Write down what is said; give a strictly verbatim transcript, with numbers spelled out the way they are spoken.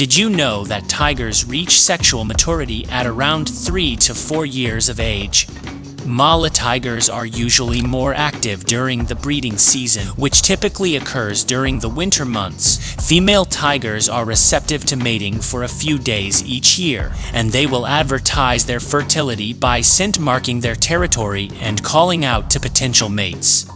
Did you know that tigers reach sexual maturity at around three to four years of age? Mala tigers are usually more active during the breeding season, which typically occurs during the winter months. Female tigers are receptive to mating for a few days each year, and they will advertise their fertility by scent marking their territory and calling out to potential mates.